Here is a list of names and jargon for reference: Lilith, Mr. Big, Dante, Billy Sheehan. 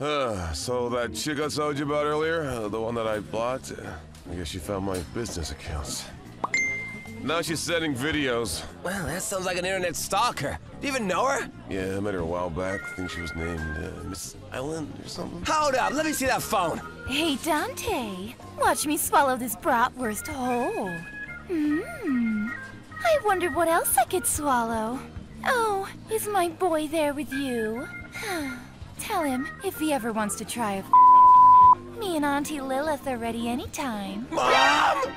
So that chick I told you about earlier, the one that I blocked, I guess she found my business accounts. Now she's sending videos. Well, that sounds like an internet stalker. Do you even know her? Yeah, I met her a while back. I think she was named Miss Island or something. Hold up, let me see that phone. Hey, Dante, watch me swallow this bratwurst whole. Mmm. I wonder what else I could swallow. Oh, is my boy there with you? Tell him if he ever wants to try a me and Auntie Lilith are ready anytime. Mom!